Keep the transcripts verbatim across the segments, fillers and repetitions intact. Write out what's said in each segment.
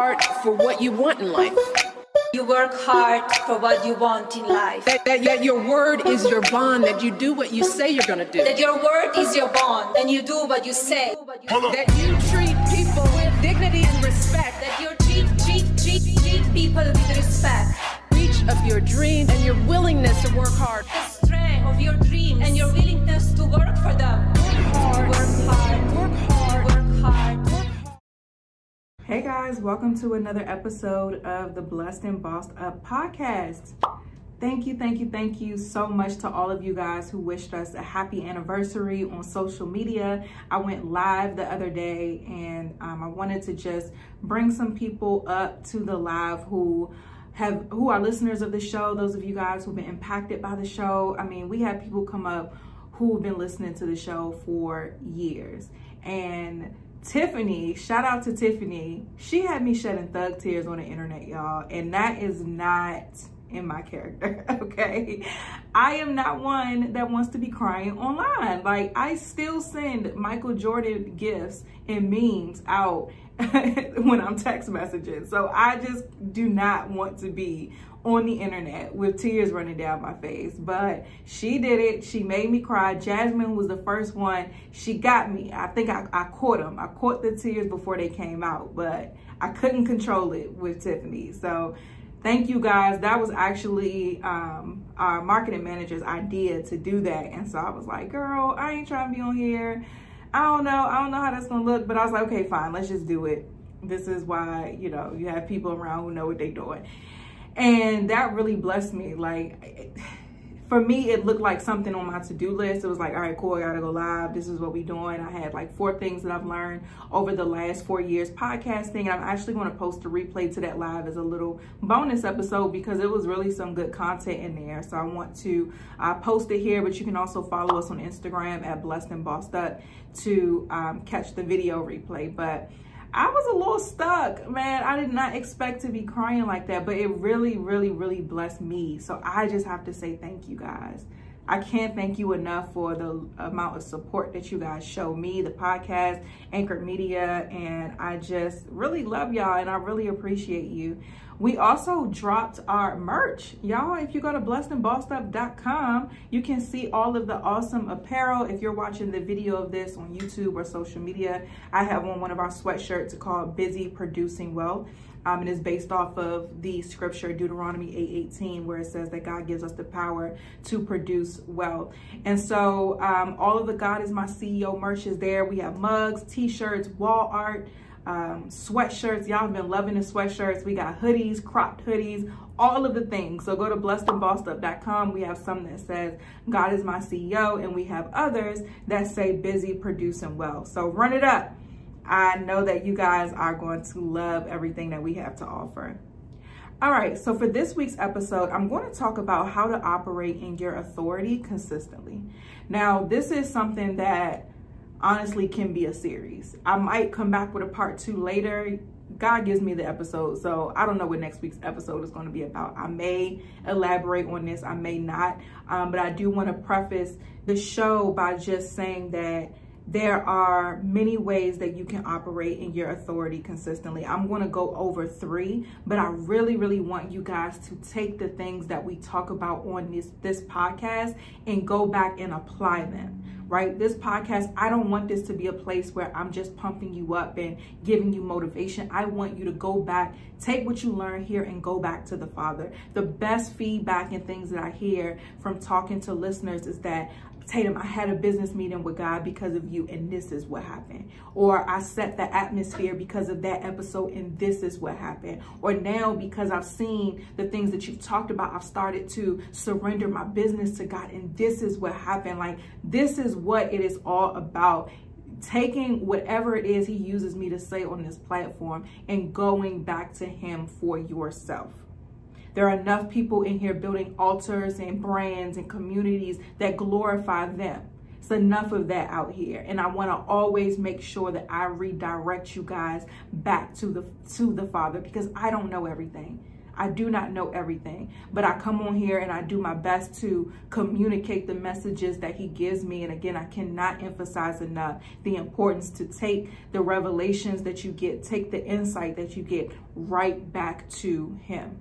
hard for what you want in life. You work hard for what you want in life. That, that, that your word is your bond, that you do what you say you're going to do. That your word is your bond, and you do what you say. That you treat people with dignity and respect. That you treat, treat, treat, treat people with respect. Reach of your dream and your willingness to work hard. The strength of your dreams and your willingness to work for them. Work hard, work hard, work hard, work hard. Hey guys, welcome to another episode of the Blessed and Bossed Up Podcast. Thank you, thank you, thank you so much to all of you guys who wished us a happy anniversary on social media. I went live the other day and um, I wanted to just bring some people up to the live who have who are listeners of the show, those of you guys who've been impacted by the show. I mean, we had people come up who've been listening to the show for years. And Tiffany, shout out to Tiffany. She had me shedding thug tears on the internet, y'all. And that is not in my character, okay? I am not one that wants to be crying online. Like, I still send Michael Jordan gifts and memes out when I'm text messaging. So I just do not want to be on the internet with tears running down my face. But she did it. She made me cry. Jasmine was the first one. She got me. I think I, I caught them. I caught the tears before they came out, but I couldn't control it with Tiffany. So thank you guys. That was actually um, our marketing manager's idea to do that. And so I was like, girl, I ain't trying to be on here. I don't know. I don't know how that's going to look, but I was like, okay, fine. Let's just do it. This is why, you know, you have people around who know what they're doing. And that really blessed me. Like, for me, it looked like something on my to-do list. It was like, all right, cool, I gotta go live. This is what we doing. I had like four things that I've learned over the last four years podcasting. I'm actually gonna post a replay to that live as a little bonus episode because it was really some good content in there. So I want to uh, post it here, but you can also follow us on Instagram at Blessed and Bossed Up to um, catch the video replay. But I was a little stuck, man. I did not expect to be crying like that, but it really, really, really blessed me. So I just have to say thank you guys. I can't thank you enough for the amount of support that you guys show me, the podcast, Anchored Media, and I just really love y'all and I really appreciate you. We also dropped our merch. Y'all, if you go to blessed and bossed up dot com, you can see all of the awesome apparel. If you're watching the video of this on YouTube or social media, I have on one of our sweatshirts called Busy Producing Wealth. Um, it is based off of the scripture, Deuteronomy eight eighteen, where it says that God gives us the power to produce wealth. And so um, all of the God Is My C E O merch is there. We have mugs, t-shirts, wall art, um, sweatshirts. Y'all have been loving the sweatshirts. We got hoodies, cropped hoodies, all of the things. So go to blessed and bossed up dot com. We have some that says God Is My C E O, and we have others that say Busy Producing Wealth. So run it up. I know that you guys are going to love everything that we have to offer. All right, so for this week's episode, I'm going to talk about how to operate in your authority consistently. Now, this is something that honestly can be a series. I might come back with a part two later. God gives me the episode, so I don't know what next week's episode is going to be about. I may elaborate on this, I may not, um, but I do want to preface the show by just saying that there are many ways that you can operate in your authority consistently. I'm going to go over three, but I really, really want you guys to take the things that we talk about on this, this podcast and go back and apply them, right? This podcast, I don't want this to be a place where I'm just pumping you up and giving you motivation. I want you to go back, take what you learn here and go back to the Father. The best feedback and things that I hear from talking to listeners is that, Tatum, I had a business meeting with God because of you and this is what happened. Or I set the atmosphere because of that episode and this is what happened. Or now because I've seen the things that you've talked about, I've started to surrender my business to God and this is what happened. Like, this is what it is all about. Taking whatever it is he uses me to say on this platform and going back to him for yourself. There are enough people in here building altars and brands and communities that glorify them. It's enough of that out here. And I want to always make sure that I redirect you guys back to the, to the Father because I don't know everything. I do not know everything, but I come on here and I do my best to communicate the messages that he gives me. And again, I cannot emphasize enough the importance to take the revelations that you get, take the insight that you get right back to him.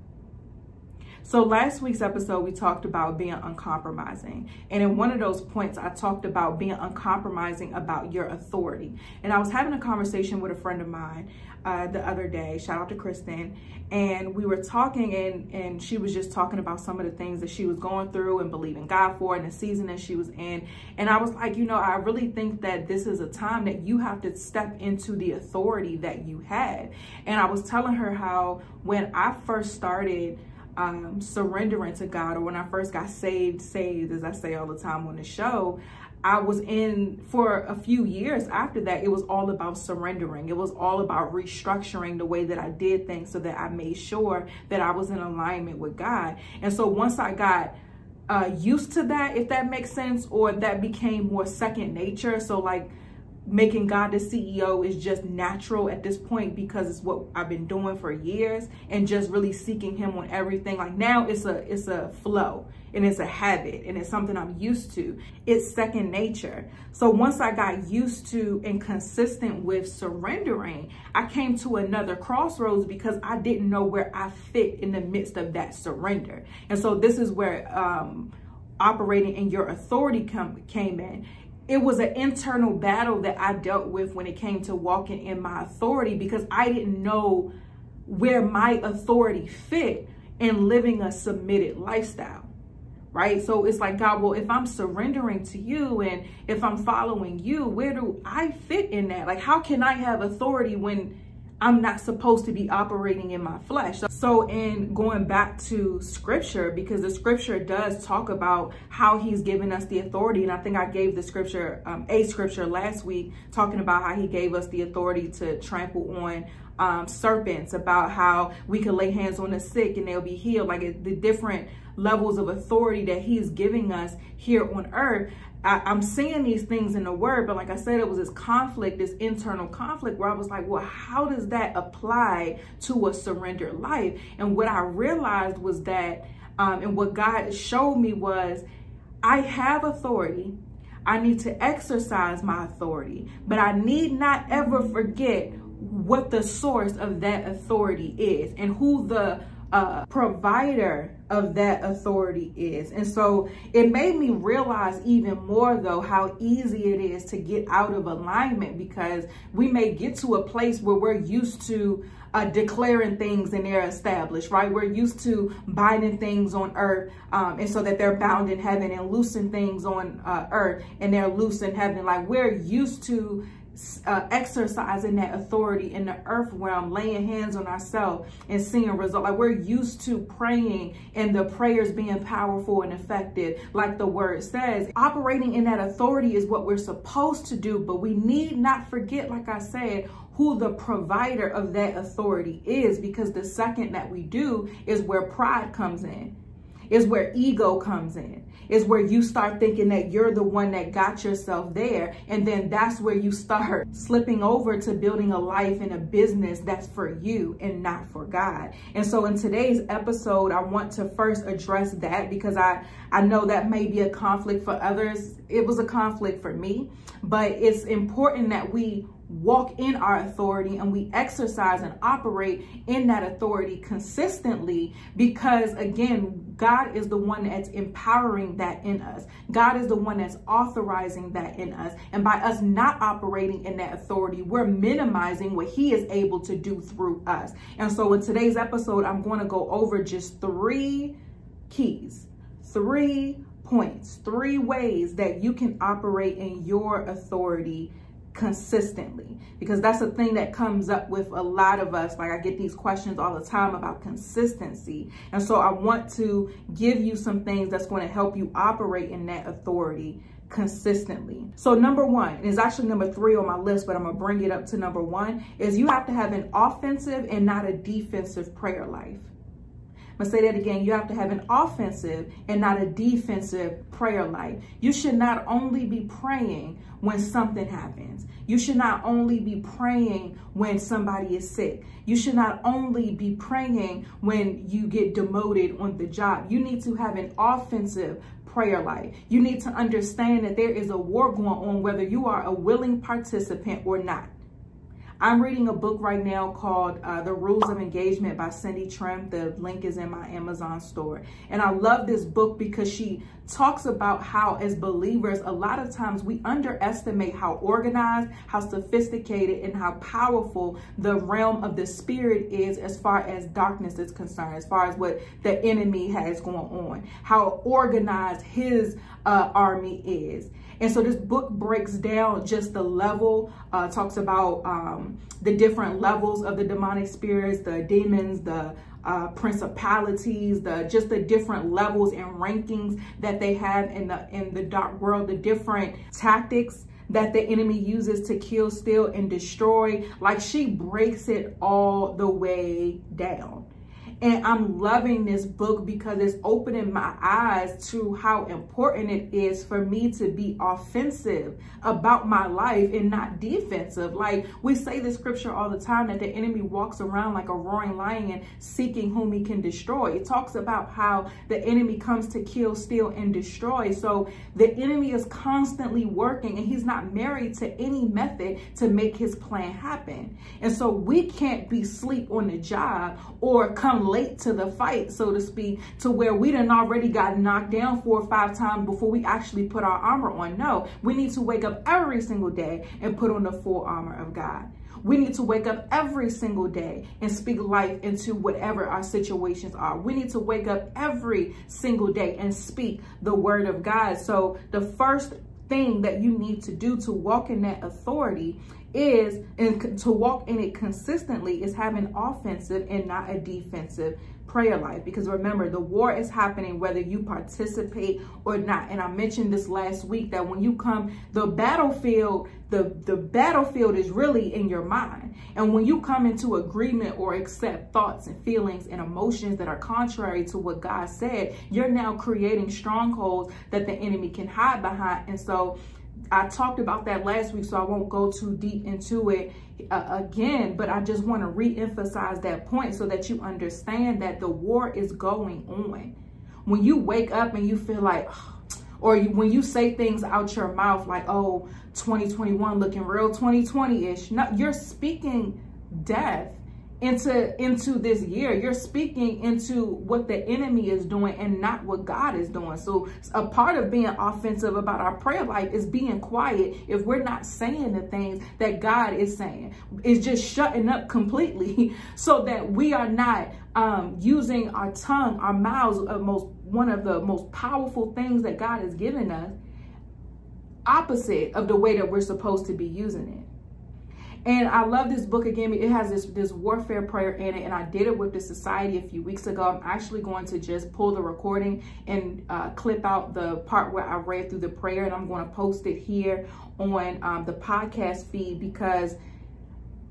So last week's episode, we talked about being uncompromising. And in one of those points, I talked about being uncompromising about your authority. And I was having a conversation with a friend of mine uh, the other day, shout out to Kristen. And we were talking and, and she was just talking about some of the things that she was going through and believing God for and the season that she was in. And I was like, you know, I really think that this is a time that you have to step into the authority that you had. And I was telling her how when I first started Um, surrendering to God, or when I first got saved, saved, as I say all the time on the show, I was in for a few years after that, it was all about surrendering. It was all about restructuring the way that I did things so that I made sure that I was in alignment with God. And so once I got uh, used to that, if that makes sense, or that became more second nature. So like making God the C E O is just natural at this point because it's what I've been doing for years, and just really seeking him on everything. Like now it's a it's a flow and it's a habit and it's something I'm used to. It's second nature. So once I got used to and consistent with surrendering, I came to another crossroads because I didn't know where I fit in the midst of that surrender. And so this is where um, operating in your authority come, came in. It was an internal battle that I dealt with when it came to walking in my authority, because I didn't know where my authority fit in living a submitted lifestyle, right? So it's like, God, well, if I'm surrendering to you and if I'm following you, where do I fit in that? Like, how can I have authority when I'm not supposed to be operating in my flesh? So in going back to scripture, because the scripture does talk about how he's given us the authority. And I think I gave the scripture, um, a scripture last week, talking about how he gave us the authority to trample on um, serpents, about how we can lay hands on the sick and they'll be healed. Like the different levels of authority that he's giving us here on earth. I, I'm seeing these things in the word, but like I said, it was this conflict, this internal conflict where I was like, well, how does that apply to a surrendered life? And what I realized was that, um, and what God showed me was, I have authority. I need to exercise my authority, but I need not ever forget what the source of that authority is and who the Uh, provider of that authority is. And so it made me realize even more though how easy it is to get out of alignment, because we may get to a place where we're used to uh, declaring things and they're established, right? We're used to binding things on earth um, and so that they're bound in heaven, and loosing things on uh, earth and they're loose in heaven. Like we're used to Uh, exercising that authority in the earth realm, laying hands on ourselves and seeing results. Like we're used to praying and the prayers being powerful and effective, like the word says. Operating in that authority is what we're supposed to do, but we need not forget, like I said, who the provider of that authority is, because the second that we do is where pride comes in. Is where ego comes in. Is where you start thinking that you're the one that got yourself there. And then that's where you start slipping over to building a life and a business that's for you and not for God. And so in today's episode, I want to first address that, because I, I know that may be a conflict for others. It was a conflict for me, but it's important that we walk in our authority and we exercise and operate in that authority consistently, because again, God is the one that's empowering that in us. God is the one that's authorizing that in us. And by us not operating in that authority, we're minimizing what he is able to do through us. And so in today's episode, I'm going to go over just three keys, three points, three ways that you can operate in your authority consistently, because that's a thing that comes up with a lot of us. Like I get these questions all the time about consistency. And so I want to give you some things that's going to help you operate in that authority consistently. So number one, and it's actually number three on my list, but I'm going to bring it up to number one, is you have to have an offensive and not a defensive prayer life. I'm gonna say that again. You have to have an offensive and not a defensive prayer life. You should not only be praying when something happens. You should not only be praying when somebody is sick. You should not only be praying when you get demoted on the job. You need to have an offensive prayer life. You need to understand that there is a war going on, whether you are a willing participant or not. I'm reading a book right now called uh, The Rules of Engagement by Cindy Trim. The link is in my Amazon store. And I love this book because she talks about how, as believers, a lot of times we underestimate how organized, how sophisticated, and how powerful the realm of the spirit is as far as darkness is concerned, as far as what the enemy has going on, how organized his uh, army is. And so this book breaks down just the level, uh, talks about um, the different levels of the demonic spirits, the demons, the uh, principalities, the just the different levels and rankings that they have in the, in the dark world, the different tactics that the enemy uses to kill, steal, and destroy. Like, she breaks it all the way down. And I'm loving this book because it's opening my eyes to how important it is for me to be offensive about my life and not defensive. Like, we say the scripture all the time that the enemy walks around like a roaring lion seeking whom he can destroy. It talks about how the enemy comes to kill, steal, and destroy. So the enemy is constantly working, and he's not married to any method to make his plan happen. And so we can't be asleep on the job or come late to the fight, so to speak, to where we done already got knocked down four or five times before we actually put our armor on. No, we need to wake up every single day and put on the full armor of God. We need to wake up every single day and speak life into whatever our situations are. We need to wake up every single day and speak the word of God. So the first thing that you need to do to walk in that authority is, and to walk in it consistently, is have an offensive and not a defensive prayer life. Because remember, the war is happening whether you participate or not. And I mentioned this last week that when you come, the battlefield, the, the battlefield is really in your mind. And when you come into agreement or accept thoughts and feelings and emotions that are contrary to what God said, you're now creating strongholds that the enemy can hide behind. And so I talked about that last week, so I won't go too deep into it uh, again, but I just want to re-emphasize that point so that you understand that the war is going on. When you wake up and you feel like, oh, or you, when you say things out your mouth like, oh, twenty twenty-one looking real twenty twenty-ish, no, you're speaking death into into this year. You're speaking into what the enemy is doing and not what God is doing. So a part of being offensive about our prayer life is being quiet. If we're not saying the things that God is saying, it's just shutting up completely so that we are not um using our tongue, our mouths, uh, most one of the most powerful things that God has given us, opposite of the way that we're supposed to be using it. And I love this book again. It has this, this warfare prayer in it. And I did it with the Society a few weeks ago. I'm actually going to just pull the recording and uh, clip out the part where I read through the prayer. And I'm going to post it here on um, the podcast feed, because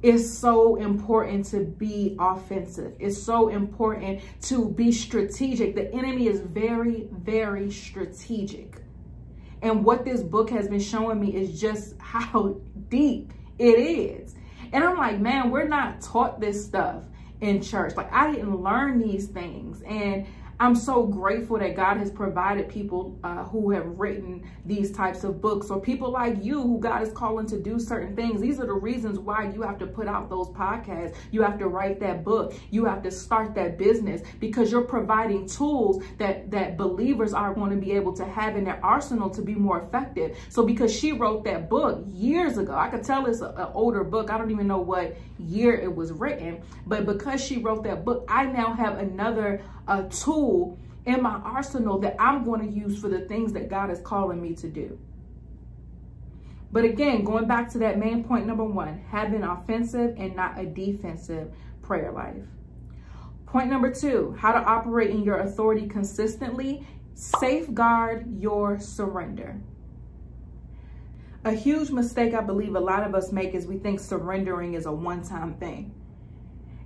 it's so important to be offensive. It's so important to be strategic. The enemy is very, very strategic. And what this book has been showing me is just how deep it is. And I'm like, man, we're not taught this stuff in church. Like, I didn't learn these things. And I'm so grateful that God has provided people uh, who have written these types of books, or people like you who God is calling to do certain things. These are the reasons why you have to put out those podcasts. You have to write that book. You have to start that business, because you're providing tools that, that believers are going to be able to have in their arsenal to be more effective. So because she wrote that book years ago, I could tell it's an older book. I don't even know what year it was written, but because she wrote that book, I now have another a tool in my arsenal that I'm going to use for the things that God is calling me to do. But again, going back to that main point, number one, have an offensive and not a defensive prayer life. Point number two, how to operate in your authority consistently: safeguard your surrender. A huge mistake I believe a lot of us make is we think surrendering is a one-time thing.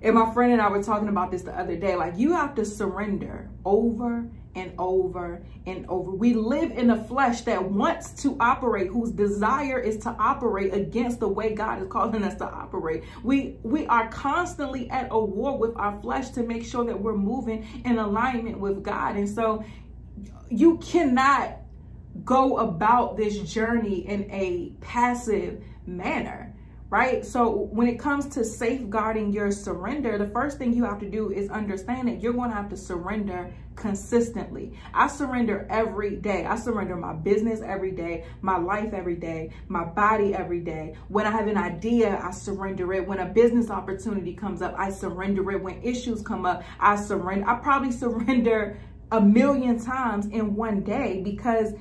And my friend and I were talking about this the other day. Like, you have to surrender over and over and over. We live in a flesh that wants to operate, whose desire is to operate against the way God is calling us to operate. We we are constantly at a war with our flesh to make sure that we're moving in alignment with God. And so you cannot go about this journey in a passive manner, right? So when it comes to safeguarding your surrender, the first thing you have to do is understand that you're going to have to surrender consistently. I surrender every day. I surrender my business every day, my life every day, my body every day. When I have an idea, I surrender it. When a business opportunity comes up, I surrender it. When issues come up, I surrender. I probably surrender a million times in one day, because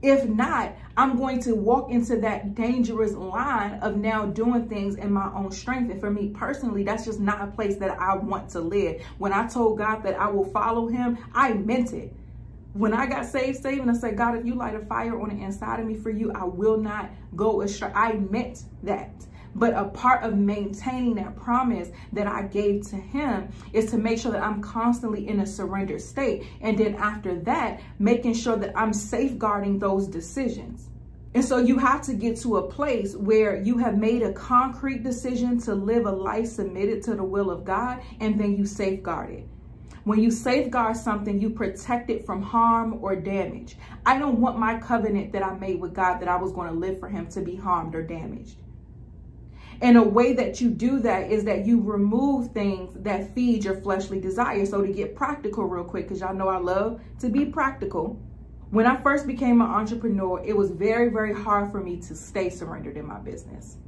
if not, I'm going to walk into that dangerous line of now doing things in my own strength. And for me personally, that's just not a place that I want to live. When I told God that I will follow him, I meant it. When I got saved, saved, and I said, God, if you light a fire on the inside of me for you, I will not go astray. I meant that. But a part of maintaining that promise that I gave to him is to make sure that I'm constantly in a surrender state. And then after that, making sure that I'm safeguarding those decisions. And so you have to get to a place where you have made a concrete decision to live a life submitted to the will of God, and then you safeguard it. When you safeguard something, you protect it from harm or damage. I don't want my covenant that I made with God that I was going to live for him to be harmed or damaged. And a way that you do that is that you remove things that feed your fleshly desire. So to get practical real quick, because y'all know I love to be practical. When I first became an entrepreneur, it was very, very hard for me to stay surrendered in my business,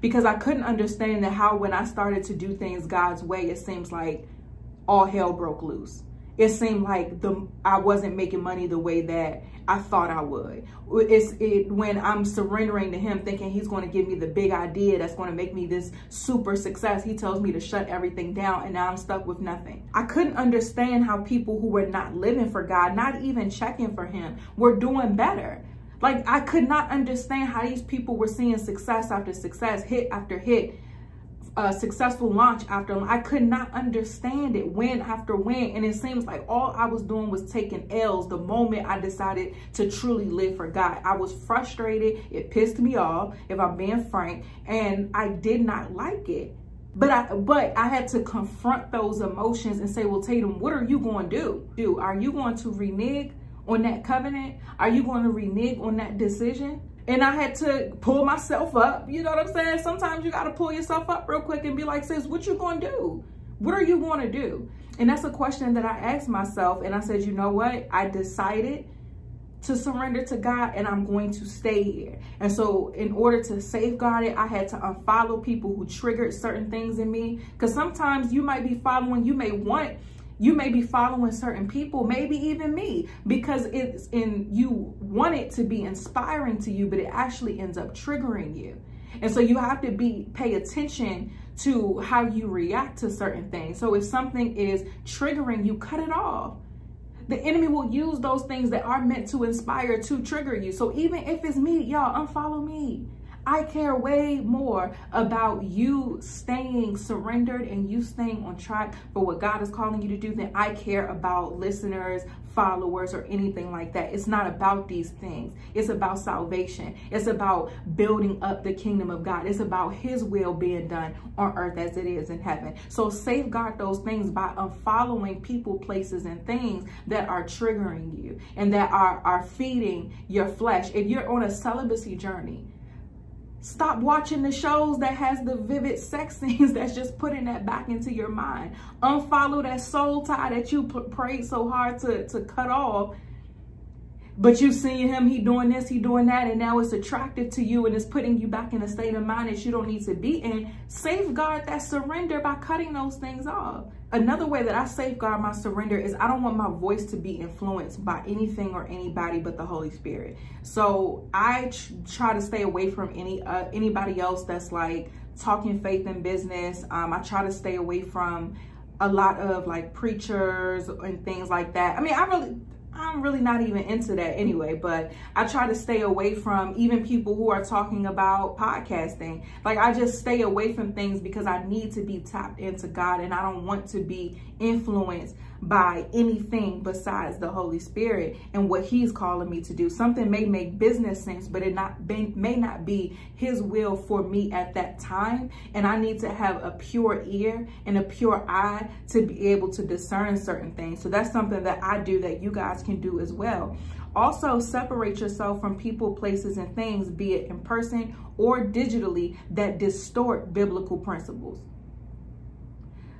because I couldn't understand that how when I started to do things God's way, it seems like all hell broke loose. It seemed like the I wasn't making money the way that I thought I would. It's it when I'm surrendering to him, thinking he's going to give me the big idea that's going to make me this super success. He tells me to shut everything down, and now I'm stuck with nothing. I couldn't understand how people who were not living for God, not even checking for him, were doing better. Like, I could not understand how these people were seeing success after success, hit after hit. A successful launch after launch. I could not understand it, win after win, and it seems like all I was doing was taking L's the moment I decided to truly live for God. I was frustrated. It pissed me off, if I'm being frank, and I did not like it. But I, but I had to confront those emotions and say, well, Tatum, what are you going to do? Do? Are you going to renege on that covenant? Are you going to renege on that decision? And I had to pull myself up. You know what I'm saying? Sometimes you got to pull yourself up real quick and be like, sis, what you going to do? What are you going to do? And that's a question that I asked myself. And I said, you know what? I decided to surrender to God, and I'm going to stay here. And so in order to safeguard it, I had to unfollow people who triggered certain things in me. Because sometimes you might be following, you may want You may be following certain people, maybe even me, because it's in, you want it to be inspiring to you, but it actually ends up triggering you. And so you have to be pay attention to how you react to certain things. So if something is triggering you, cut it off. The enemy will use those things that are meant to inspire to trigger you. So even if it's me, y'all, unfollow me. I care way more about you staying surrendered and you staying on track for what God is calling you to do than I care about listeners, followers, or anything like that. It's not about these things. It's about salvation. It's about building up the kingdom of God. It's about his will being done on earth as it is in heaven. So safeguard those things by unfollowing people, places, and things that are triggering you and that are, are feeding your flesh. If you're on a celibacy journey, stop watching the shows that has the vivid sex scenes that's just putting that back into your mind. Unfollow that soul tie that you prayed so hard to, to cut off. But you seeing him, he doing this, he doing that, and now it's attractive to you and it's putting you back in a state of mind that you don't need to be in. Safeguard that surrender by cutting those things off. Another way that I safeguard my surrender is I don't want my voice to be influenced by anything or anybody but the Holy Spirit. So I try to stay away from any uh, anybody else that's like talking faith in business. Um, I try to stay away from a lot of like preachers and things like that. I mean, I really, I'm really not even into that anyway, but I try to stay away from even people who are talking about podcasting. Like, I just stay away from things because I need to be tapped into God, and I don't want to be influenced by anything besides the Holy Spirit and what he's calling me to do. Something may make business sense, but it not may not be his will for me at that time. And I need to have a pure ear and a pure eye to be able to discern certain things. So that's something that I do that you guys can do as well. Also, separate yourself from people, places, and things, be it in person or digitally, that distort biblical principles.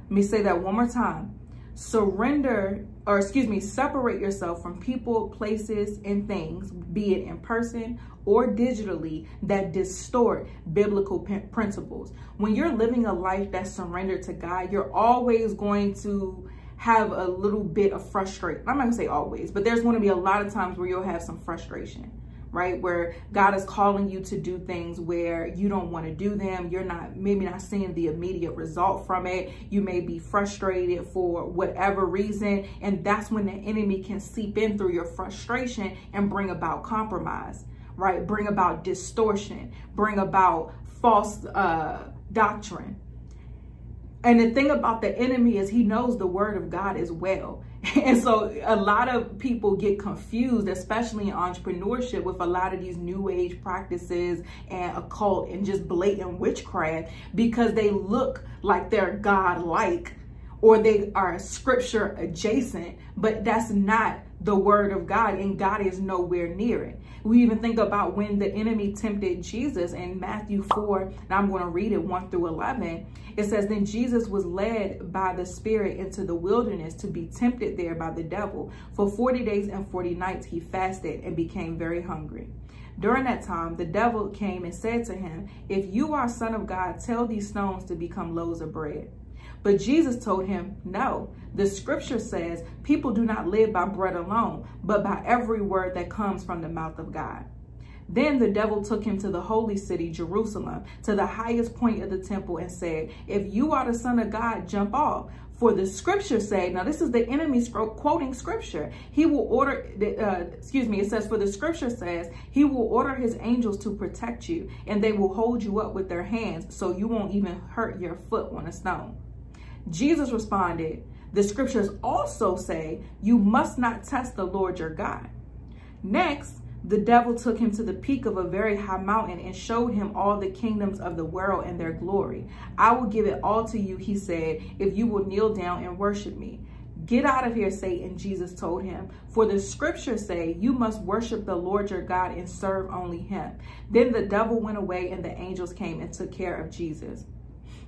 Let me say that one more time. Surrender, or excuse me, separate yourself from people, places, and things, be it in person or digitally, that distort biblical principles. When you're living a life that's surrendered to God, you're always going to have a little bit of frustration. I'm not gonna say always, but there's going to be a lot of times where you'll have some frustration, right? Where God is calling you to do things where you don't want to do them. You're not, maybe not seeing the immediate result from it. You may be frustrated for whatever reason. And that's when the enemy can seep in through your frustration and bring about compromise, right? Bring about distortion, bring about false uh, doctrine. And the thing about the enemy is he knows the word of God as well. And so a lot of people get confused, especially in entrepreneurship, with a lot of these new age practices and occult and just blatant witchcraft, because they look like they're God-like or they are scripture adjacent, but that's not the word of God, and God is nowhere near it. We even think about when the enemy tempted Jesus in Matthew four, and I'm going to read it one through eleven. It says, "Then Jesus was led by the Spirit into the wilderness to be tempted there by the devil. For forty days and forty nights he fasted and became very hungry. During that time, the devil came and said to him, 'If you are Son of God, tell these stones to become loaves of bread.' But Jesus told him, 'No, the scripture says people do not live by bread alone, but by every word that comes from the mouth of God.' Then the devil took him to the holy city, Jerusalem, to the highest point of the temple and said, 'If you are the Son of God, jump off. For the scripture said,'" now this is the enemy quoting scripture. He will order, uh, excuse me, it says, "For the scripture says, he will order his angels to protect you, and they will hold you up with their hands so you won't even hurt your foot on a stone.' Jesus responded, 'The scriptures also say you must not test the Lord your God.' Next, the devil took him to the peak of a very high mountain and showed him all the kingdoms of the world and their glory. 'I will give it all to you,' he said, 'if you will kneel down and worship me.' 'Get out of here, Satan,' Jesus told him, 'for the scriptures say you must worship the Lord your God and serve only him.' Then the devil went away and the angels came and took care of Jesus."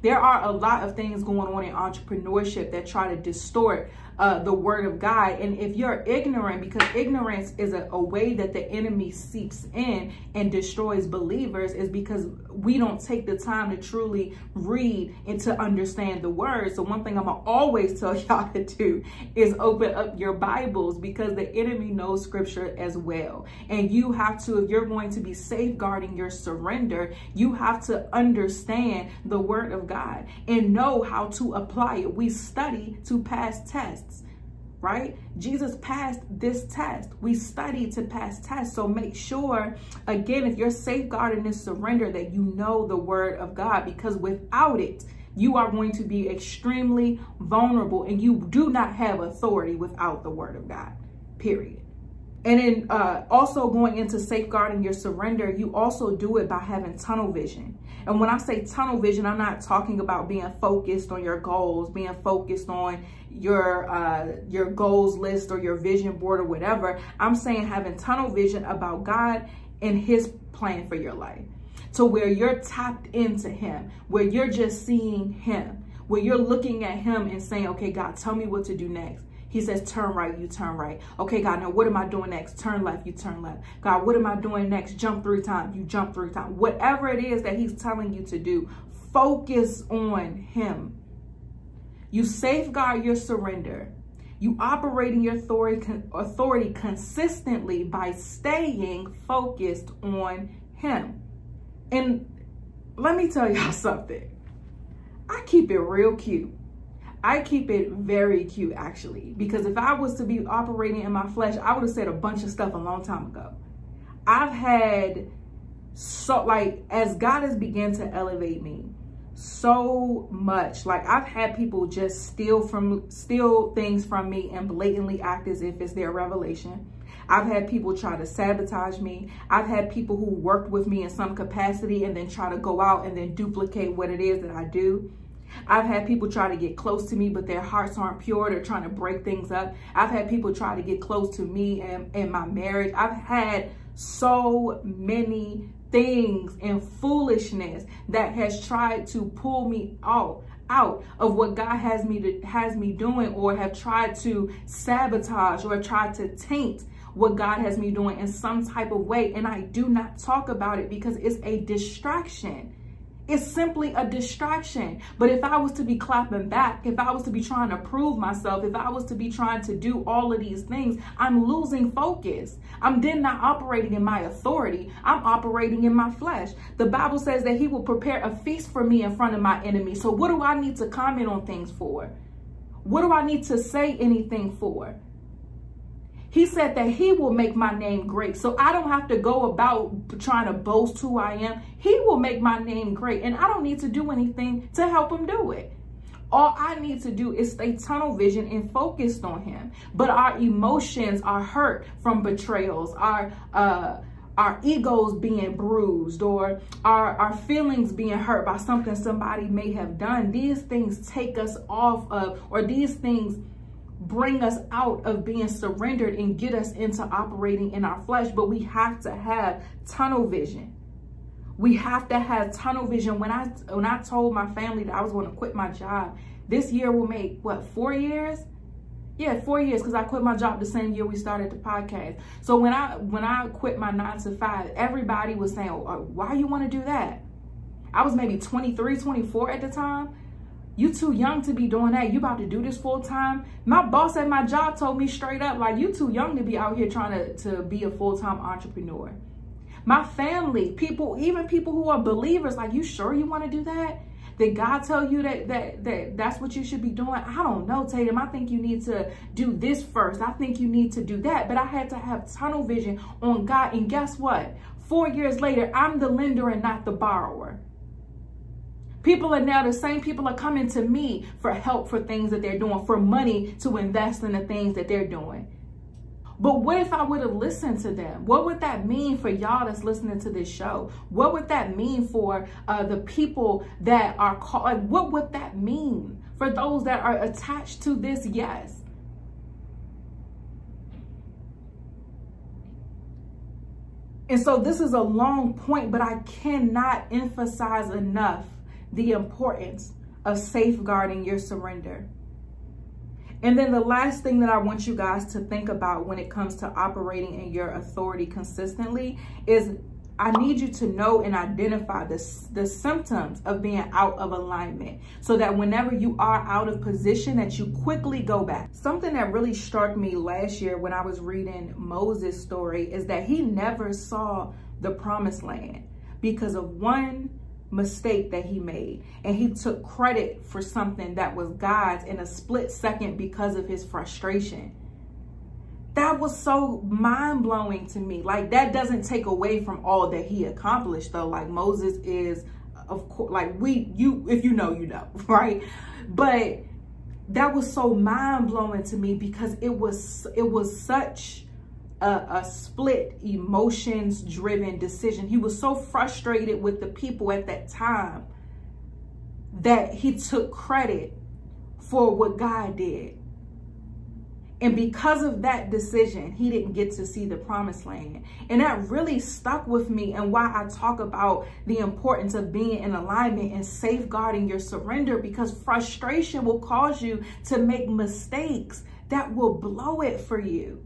There are a lot of things going on in entrepreneurship that try to distort uh, the word of God. And if you're ignorant, because ignorance is a, a way that the enemy seeps in and destroys believers, is because we don't take the time to truly read and to understand the word. So one thing I'm going to always tell y'all to do is open up your Bibles, because the enemy knows scripture as well. And you have to, if you're going to be safeguarding your surrender, you have to understand the word of God and know how to apply it. We study to pass tests, right? Jesus passed this test. We study to pass tests. So make sure, again, if you're safeguarding this surrender, that you know the word of God, because without it, you are going to be extremely vulnerable, and you do not have authority without the word of God, period. And then uh, also going into safeguarding your surrender, you also do it by having tunnel vision. And when I say tunnel vision, I'm not talking about being focused on your goals, being focused on your uh, your goals list or your vision board or whatever. I'm saying having tunnel vision about God and his plan for your life, to where you're tapped into him, where you're just seeing him, where you're looking at him and saying, "Okay, God, tell me what to do next." He says, "Turn right," you turn right. "Okay, God, now what am I doing next?" Turn left, you turn left. "God, what am I doing next?" Jump three times, you jump three times. Whatever it is that he's telling you to do, focus on him. You safeguard your surrender. You operate in your authority consistently by staying focused on him. And let me tell y'all something. I keep it real cute. I keep it very cute, actually, because if I was to be operating in my flesh, I would have said a bunch of stuff a long time ago. I've had so, like, as God has began to elevate me so much, like, I've had people just steal from steal things from me and blatantly act as if it's their revelation. I've had people try to sabotage me. I've had people who worked with me in some capacity and then try to go out and then duplicate what it is that I do. I've had people try to get close to me, but their hearts aren't pure. They're trying to break things up. I've had people try to get close to me and, and my marriage. I've had so many things and foolishness that has tried to pull me out, out of what God has me to, has me doing, or have tried to sabotage or tried to taint what God has me doing in some type of way. And I do not talk about it because it's a distraction. It's simply a distraction. But if I was to be clapping back, if I was to be trying to prove myself, if I was to be trying to do all of these things, I'm losing focus. I'm then not operating in my authority. I'm operating in my flesh. The Bible says that he will prepare a feast for me in front of my enemies. So what do I need to comment on things for? What do I need to say anything for? He said that he will make my name great. So I don't have to go about trying to boast who I am. He will make my name great, and I don't need to do anything to help him do it. All I need to do is stay tunnel vision and focused on him. But our emotions are hurt from betrayals, our uh, our egos being bruised, or our, our feelings being hurt by something somebody may have done. These things take us off of, or these things bring us out of being surrendered and get us into operating in our flesh. But we have to have tunnel vision. We have to have tunnel vision. When I when I told my family that I was going to quit my job, this year will make, what, four years? Yeah, four years, because I quit my job the same year we started the podcast. So when I when I quit my nine to five, everybody was saying, why you want to do that? I was maybe twenty-three, twenty-four at the time. You too young to be doing that. You about to do this full time. My boss at my job told me straight up, like, you too young to be out here trying to, to be a full-time entrepreneur. My family, people, even people who are believers, like, you sure you want to do that? Did God tell you that, that that that's what you should be doing? I don't know, Tatum. I think you need to do this first. I think you need to do that. But I had to have tunnel vision on God. And guess what? Four years later, I'm the lender and not the borrower. People are now, the same people are coming to me for help for things that they're doing, for money to invest in the things that they're doing. But what if I would have listened to them? What would that mean for y'all that's listening to this show? What would that mean for uh, the people that are called? Like, what would that mean for those that are attached to this yes? And so this is a long point, but I cannot emphasize enough the importance of safeguarding your surrender. And then the last thing that I want you guys to think about when it comes to operating in your authority consistently is, I need you to know and identify the, the symptoms of being out of alignment, so that whenever you are out of position, that you quickly go back. Something that really struck me last year when I was reading Moses' story is that he never saw the promised land because of one mistake that he made, and he took credit for something that was God's in a split second because of his frustration. That was so mind-blowing to me. Like, that doesn't take away from all that he accomplished, though. Like, Moses is, of course, like, we you if you know, you know, right? But that was so mind-blowing to me because it was it was such A, a split, emotions driven decision. He was so frustrated with the people at that time that he took credit for what God did. And because of that decision, he didn't get to see the promised land. And that really stuck with me, and why I talk about the importance of being in alignment and safeguarding your surrender, because frustration will cause you to make mistakes that will blow it for you.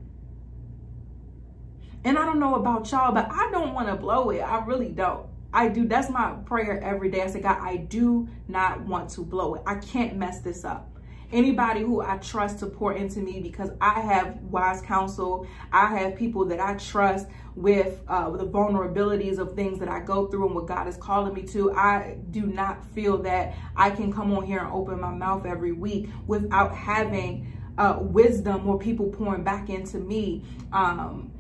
And I don't know about y'all, but I don't want to blow it. I really don't. I do. That's my prayer every day. I say, God, I do not want to blow it. I can't mess this up. anybody who I trust to pour into me, because I have wise counsel. I have people that I trust with, uh, with the vulnerabilities of things that I go through and what God is calling me to. I do not feel that I can come on here and open my mouth every week without having uh, wisdom or people pouring back into me um,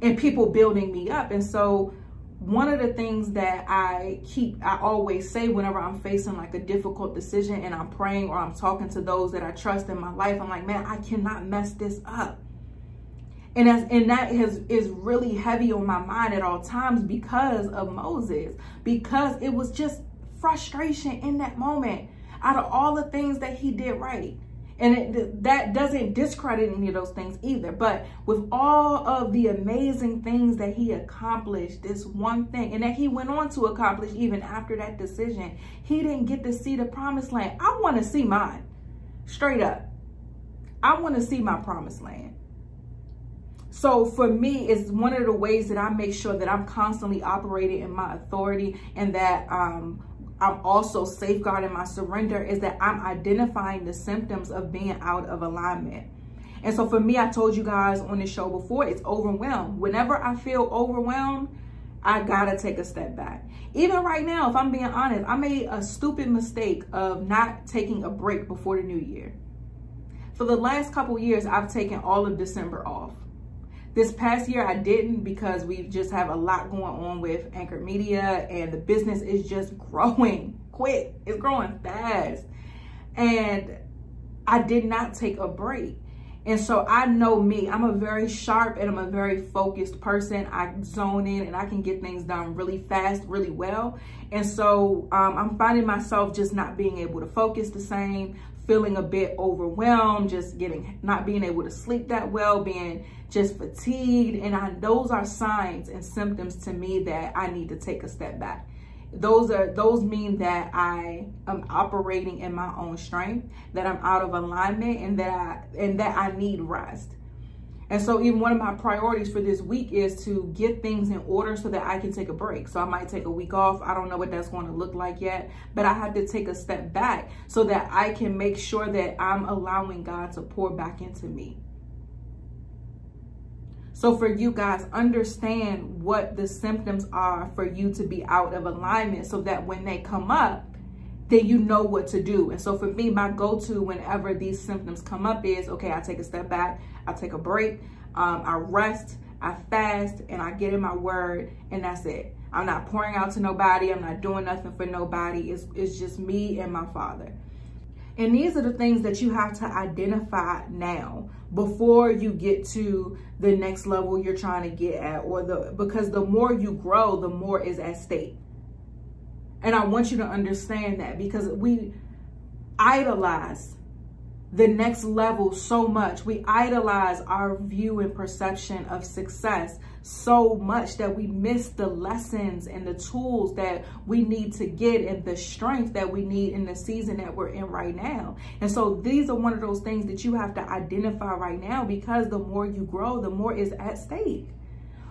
and people building me up. And so one of the things that I keep, I always say whenever I'm facing like a difficult decision and I'm praying or I'm talking to those that I trust in my life, I'm like, man, I cannot mess this up. And, as, and that has, is really heavy on my mind at all times because of Moses, because it was just frustration in that moment out of all the things that he did right. And it, that doesn't discredit any of those things either. But with all of the amazing things that he accomplished, this one thing, and that he went on to accomplish even after that decision, he didn't get to see the promised land. I want to see mine, straight up. I want to see my promised land. So for me, it's one of the ways that I make sure that I'm constantly operating in my authority, and that um, I'm also safeguarding my surrender, is that I'm identifying the symptoms of being out of alignment. And so for me, I told you guys on the show before, it's overwhelmed. Whenever I feel overwhelmed, I gotta take a step back. Even right now, if I'm being honest, I made a stupid mistake of not taking a break before the new year. For the last couple years, I've taken all of December off. This past year, I didn't, because we just have a lot going on with Anchored Media, and the business is just growing quick. It's growing fast. And I did not take a break. And so I know me, I'm a very sharp and I'm a very focused person. I zone in and I can get things done really fast, really well. And so um, I'm finding myself just not being able to focus the same, feeling a bit overwhelmed, just getting, not being able to sleep that well, being just fatigued. And I, those are signs and symptoms to me that I need to take a step back. Those are, those mean that I am operating in my own strength, that I'm out of alignment, and that I, and that I need rest. And so even one of my priorities for this week is to get things in order so that I can take a break. So I might take a week off. I don't know what that's going to look like yet, but I have to take a step back so that I can make sure that I'm allowing God to pour back into me. So for you guys, understand what the symptoms are for you to be out of alignment, so that when they come up, then you know what to do. And so for me, my go-to whenever these symptoms come up is, okay, I take a step back, I take a break, um, I rest, I fast, and I get in my word, and that's it. I'm not pouring out to nobody. I'm not doing nothing for nobody. It's, it's just me and my Father. And these are the things that you have to identify now before you get to the next level you're trying to get at, or the, because the more you grow, the more is at stake. And I want you to understand that, because we idolize the next level so much. We idolize our view and perception of success so much that we miss the lessons and the tools that we need to get, and the strength that we need in the season that we're in right now. And so these are one of those things that you have to identify right now, because the more you grow, the more is at stake.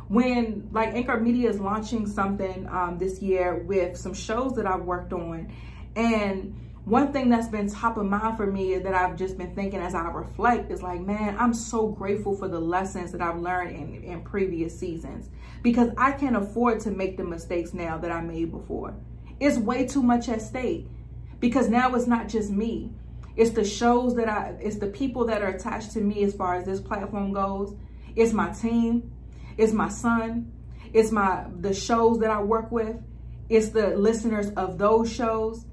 When, like, Anchored Media is launching something um, this year with some shows that I've worked on. And one thing that's been top of mind for me, that I've just been thinking as I reflect, is like, man, I'm so grateful for the lessons that I've learned in, in previous seasons, because I can't afford to make the mistakes now that I made before. It's way too much at stake, because now it's not just me. It's the shows that I, it's the people that are attached to me as far as this platform goes. It's my team. It's my son, it's my, the shows that I work with, it's the listeners of those shows.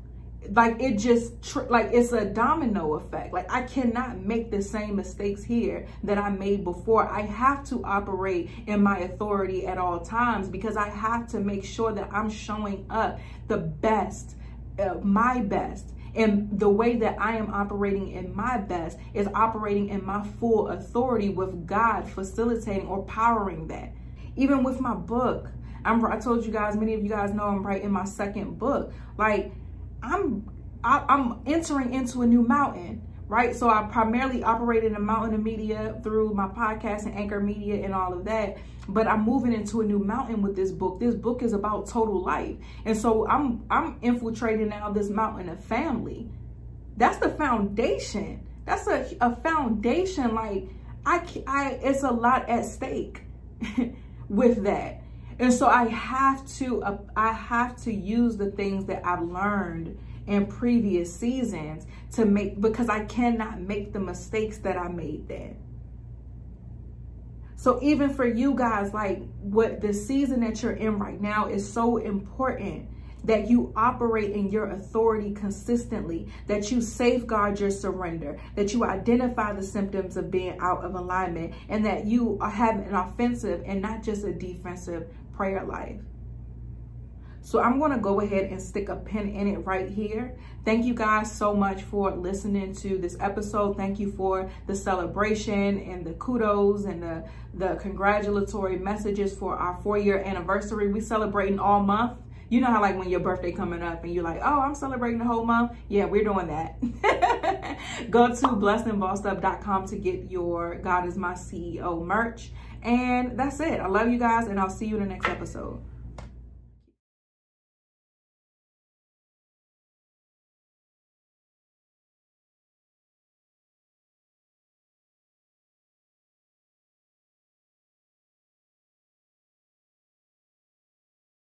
Like, it just, tr like it's a domino effect. Like, I cannot make the same mistakes here that I made before. I have to operate in my authority at all times, because I have to make sure that I'm showing up the best, uh, my best. And the way that I am operating in my best is operating in my full authority, with God facilitating or powering that. Even with my book, I'm, I told you guys, many of you guys know I'm writing my second book. Like, I'm, I, I'm entering into a new mountain, right? So I primarily operate in the mountain of media through my podcast and Anchor Media and all of that. But I'm moving into a new mountain with this book. This book is about total life. And so I'm, I'm infiltrating now this mountain of family, that's the foundation. That's a, a foundation. Like I, I, it's a lot at stake with that. And so I have to, uh, I have to use the things that I've learned in previous seasons to make, because I cannot make the mistakes that I made then. So even for you guys, like what the season that you're in right now is so important, that you operate in your authority consistently, that you safeguard your surrender, that you identify the symptoms of being out of alignment, and that you have an offensive and not just a defensive prayer life. So I'm going to go ahead and stick a pin in it right here. Thank you guys so much for listening to this episode. Thank you for the celebration and the kudos and the, the congratulatory messages for our four-year anniversary. We're celebrating all month. You know how like when your birthday coming up and you're like, oh, I'm celebrating the whole month. Yeah, we're doing that. Go to blessed and bossed up dot com to get your God Is My C E O merch. And that's it. I love you guys, and I'll see you in the next episode.